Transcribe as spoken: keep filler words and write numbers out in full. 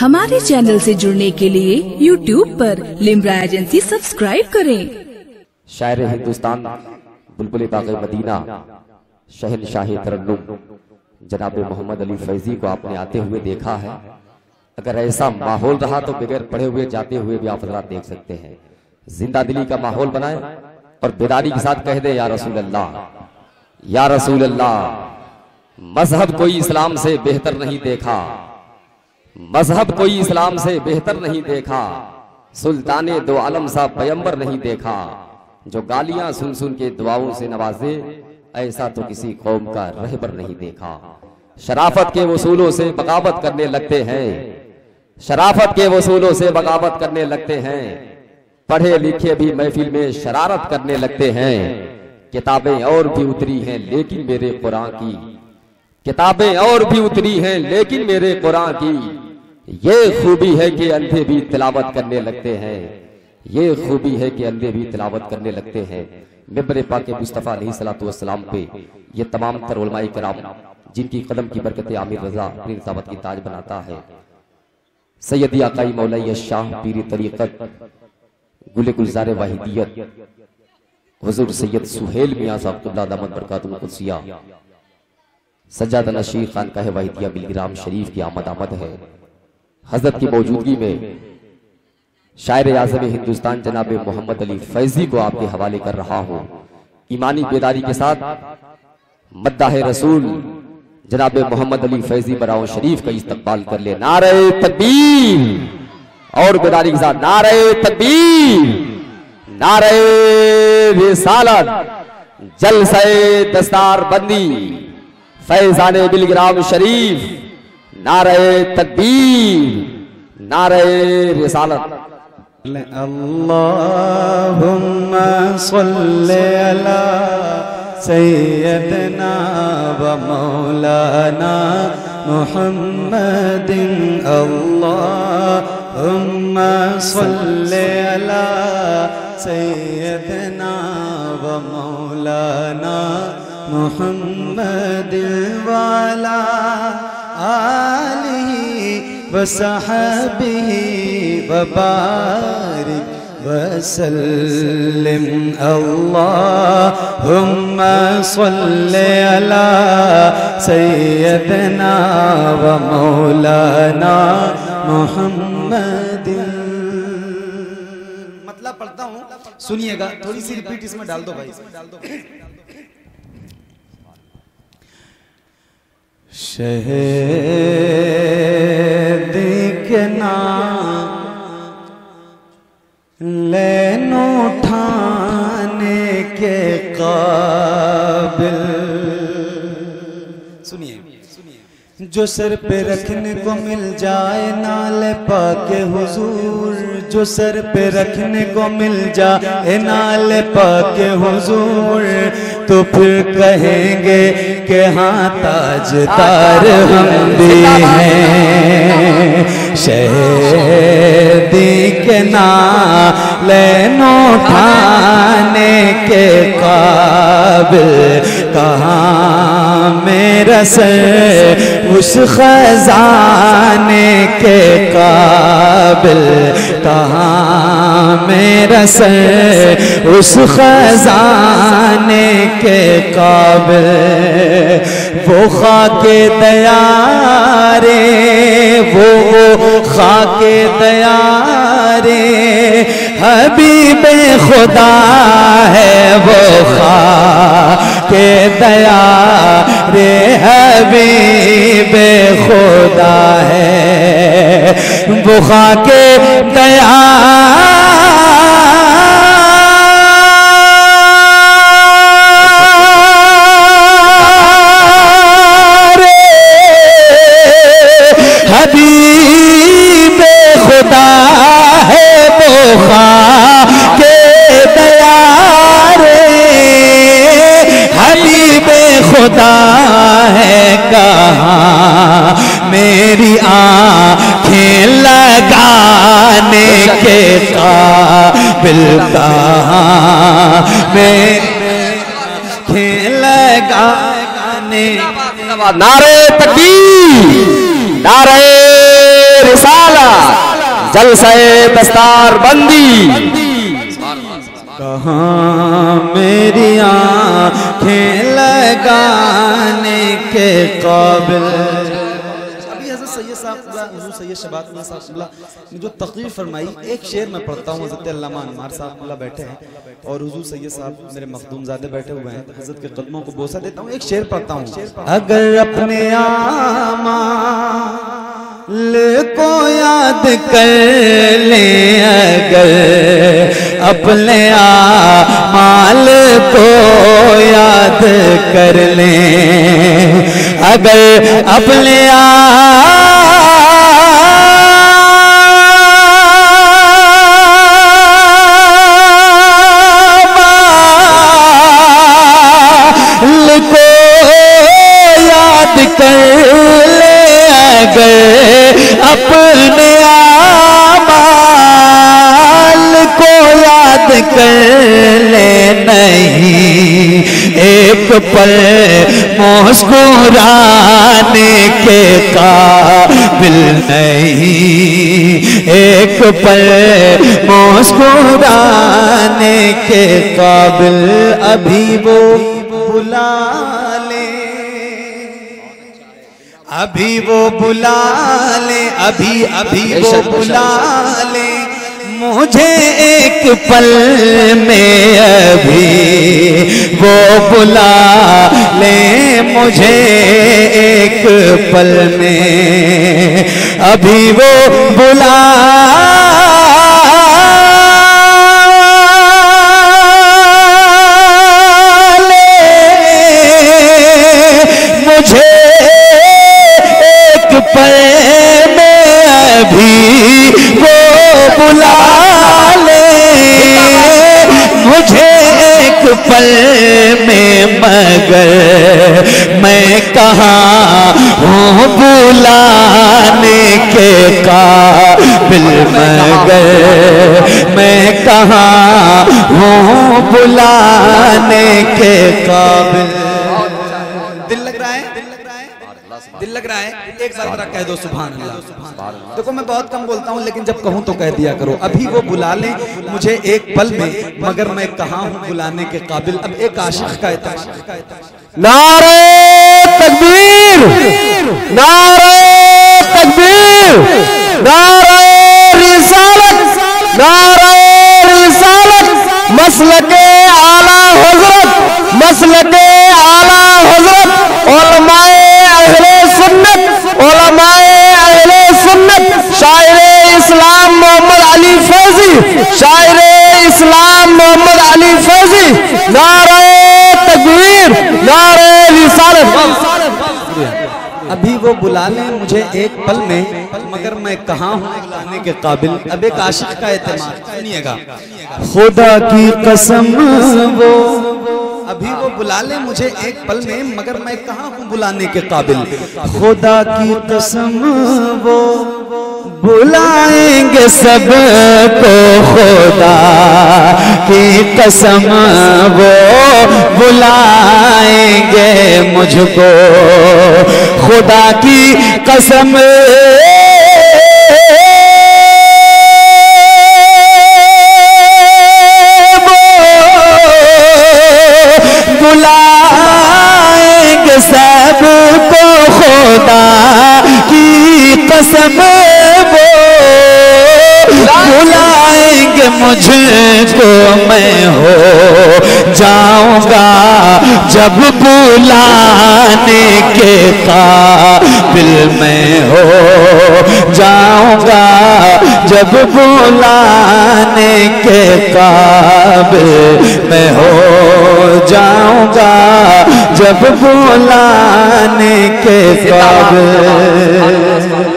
हमारे चैनल से जुड़ने के लिए यूट्यूब पर लिम्रा एजेंसी सब्सक्राइब करें। शायर हिंदुस्तान बुलबुल बाग़े मदीना शहंशाह तरन्नुम जनाब मोहम्मद अली फैजी को आपने आते हुए देखा है। अगर ऐसा माहौल रहा तो बगैर पढ़े हुए जाते हुए भी आप हजरात देख सकते हैं। जिंदा दिली का माहौल बनाए और बेदारी के साथ कह दे या रसूल अल्लाह, या रसूल अल्लाह। मजहब कोई इस्लाम से बेहतर नहीं देखा, मजहब कोई इस्लाम से बेहतर नहीं देखा, सुल्ताने दो आलम सा पैगंबर नहीं देखा, जो गालियां सुन सुन के दुआओं से नवाजे, ऐसा तो किसी कौम का रहबर नहीं देखा। शराफत के वसूलों से बगावत करने लगते हैं, शराफत के वसूलों से बगावत करने लगते हैं, पढ़े लिखे भी महफिल में शरारत करने लगते हैं। किताबें और भी उतरी हैं लेकिन मेरे कुरान की, किताबें और भी उतरी हैं लेकिन मेरे कुरान की, ये खूबी है कि अंधे भी तिलावत करने लगते हैं, ये खूबी है कि अंधे भी तिलावत करने लगते हैं। मेरे पाक मुस्तफ़ा अलैहिस्सलाम पे ये तमाम तर उलमाए कराम जिनकी कदम की बरकत आमिर रज़ा रजाब की ताज बनाता है, सैयदी आकाई मौलाए शाह पीरी तरीक़त गुल गुलजार वाहिदियत हुजूर सैयद सुहेल मियां साहब कुल्ला दामत बरकातुल कुदसिया सज्जाद नशीर खान का है वाहिदिया बिलग्राम शरीफ की आमद आमद है। हजरत की मौजूदगी में शायर आज़म हिंदुस्तान जनाब मोहम्मद अली फैजी को आपके हवाले कर रहा हूँ। ईमानी बेदारी के साथ मद्दाह रसूल जनाब मोहम्मद अली फैजी बराओ शरीफ का इस्तकबाल कर ले। नारे तकबीर और बेदारी के साथ नारे तकबीर, नारे रिसालत, जलसे दस्तार बंदी फैजान बिलग्राम शरीफ, नारे तकबीर, नारे रिसालत। अल्लाहुम्मा सल्ले अला सय्यदना व मौलाना मुहम्मदिन। अल्लाहुम्मा सल्ले अला सय्यदना व मौलाना मुहम्मदिन वाला आलिही व सहबिही वबारिक वसल्लिम। अल्लाहुम्मा सल्ले अला सय्यदना व मौलाना मुहम्मद। मतलब पढ़ता हूँ, सुनिएगा, थोड़ी सी रिपीट इसमें डाल दो भाई। शहीद के नाम लेन उठाने के काबिल, सुनिए सुनिए, जो सर पे रखने को मिल जाए नाले पाके हुजूर, जो सर पे रखने को मिल जाए नाले पाके हुजूर, तो फिर कहेंगे कि हाँ ताजदार हम भी हैं। शहीदी के नाम लेनो उठाने के काबिल, कहाँ मेरा सर उस खजाने के काबिल, कहाँ मेरा सर उस खजाने के काबिल। वो खाके तैयारे, वो खाके तैयारे हबीबे खुदा है, वो खाके दया रे हबीबे खुदा है, वो खाके दया रे हबीबे खुदा है, के दया रे हबीबे खुदा है, कहाँ मेरी आँखें लगाने के काबिल, कहाँ मेरी आँखें लगाने जिंदाबाद। नारे तकबीर, नारे रिसालत, जलसे दस्तार बंदी। कहाँ मेरी आँखें लगाने के काबिल। अभी हज़रत सैयद साहब, हुज़ूर सैयद शबाब साहब ने जो तकरीर फरमाई, एक शेर मैं पढ़ता हूँ। हज़रत अल्लामा अनवार साहब बैठे हैं और हुज़ूर सैयद साहब मेरे मखदूमजादे बैठे हुए हैं। हज़रत के कदमों को बोसा देता हूँ, एक शेर पढ़ता हूँ। अगर अपने आमा को याद कर ले, अगर अपने आमाल को याद कर ले, अगर अपने आमाल को याद कर ले, अगर अपने आमाल को याद कर ले, नहीं एक पल मुस्कुराने के काबिल, नहीं एक पल मुस्कुराने के काबिल। अभी वो बुला ले, अभी वो बुला ले, अभी अभी वो बुला ले मुझे, एक पल में अभी वो बुला ले मुझे, एक पल में अभी वो बुला ले मुझे, पल में अभी वो बुला ले मुझे, एक पल में मगर मैं कहाँ हूँ बुलाने के काबिल, मगर मैं कहाँ हूँ बुलाने के काबिल। दिल लग रहा है, एक बार कह दो सुभान अल्लाह। देखो मैं बहुत कम बोलता हूँ, लेकिन जब कहूँ तो कह दिया करो। अभी वो बुला ले मुझे, एक पल में मगर मैं कहाँ हूँ बुलाने के काबिल। अब एक आशिक का इत्तेहाद। नारे तकबीर, नारे तकबीर, नारे रिसालत, नारे रिसालत, मसलके आला हजरत, मसलके आला हजरत, उलमाए अहले सुन्नत, उलमाए अहले सुन्नत, शायरे इस्लाम मोहम्मद अली फैजी, शायरे इस्लाम मोहम्मद अली फैजी। नारे तकबीर, नारे रिसालत। अभी वो बुला ले मुझे, एक पल में मगर मैं कहाँ हूँ बुलाने के काबिल। अब एक आशिक का एतमाद सुनिएगा। खुदा की कसम वो, अभी वो बुला ले मुझे, एक पल में मगर मैं कहाँ हूँ बुलाने के काबिल। खुदा की कसम वो, बुलाएंगे सब को, खुदा की कसम वो, बुलाएंगे मुझको, खुदा की कसम बुलाएंगे सब को, खुदा की कसम वो, बुलाएंगे मुझको, मैं हो जाऊंगा जब बुलाने के काबिल, मैं हो जाऊंगा जब बुलाने के काबिल, मैं हो जाऊंगा जब बुलाने के काबिल।